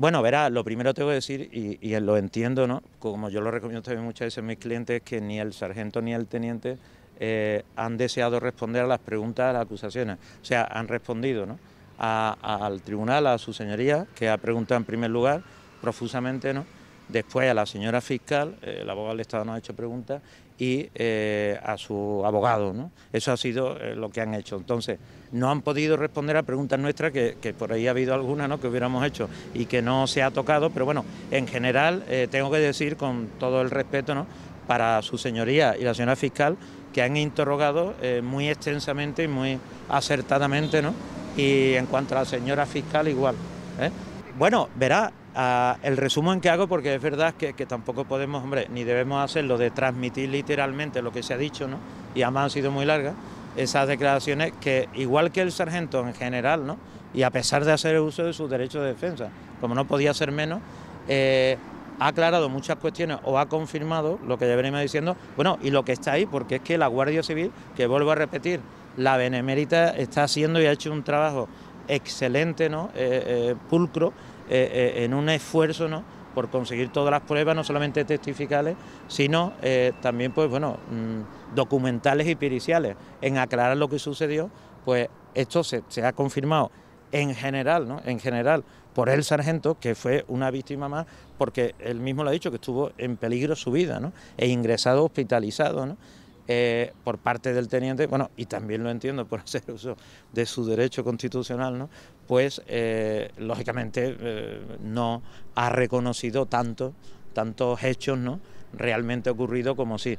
Bueno, verá, lo primero tengo que decir, y lo entiendo, ¿no? Como yo lo recomiendo también muchas veces a mis clientes, que ni el sargento ni el teniente han deseado responder a las preguntas de las acusaciones. O sea, han respondido, ¿no?, al tribunal, a su señoría, que ha preguntado en primer lugar, profusamente, ¿no? Después a la señora fiscal, el abogado del Estado nos ha hecho preguntas, y a su abogado, ¿no? Eso ha sido lo que han hecho. Entonces, no han podido responder a preguntas nuestras, que por ahí ha habido algunas, ¿no?, que hubiéramos hecho y que no se ha tocado, pero bueno, en general tengo que decir, con todo el respeto, ¿no?, para su señoría y la señora fiscal, que han interrogado muy extensamente y muy acertadamente, ¿no?, y en cuanto a la señora fiscal, igual, ¿eh? Bueno, verá, el resumen que hago, porque es verdad que tampoco podemos, hombre, ni debemos hacerlo de transmitir literalmente lo que se ha dicho, ¿no?, y además han sido muy largas esas declaraciones, que igual que el sargento en general, ¿no?, y a pesar de hacer uso de sus derechos de defensa, como no podía ser menos, ha aclarado muchas cuestiones o ha confirmado lo que ya venimos diciendo, bueno, y lo que está ahí, porque es que la Guardia Civil, que vuelvo a repetir, la Benemérita está haciendo y ha hecho un trabajo excelente, ¿no?, pulcro, en un esfuerzo, ¿no?, por conseguir todas las pruebas, no solamente testificales, sino también, pues bueno, documentales y periciales, en aclarar lo que sucedió. Pues esto se ha confirmado en general, ¿no?, en general, por el sargento, que fue una víctima más, porque él mismo lo ha dicho, que estuvo en peligro su vida, ¿no?, e ingresado, hospitalizado, ¿no?, por parte del teniente, bueno, y también lo entiendo, por hacer uso de su derecho constitucional, ¿no?, pues lógicamente no ha reconocido tantos hechos, ¿no?, realmente ocurrido como sí.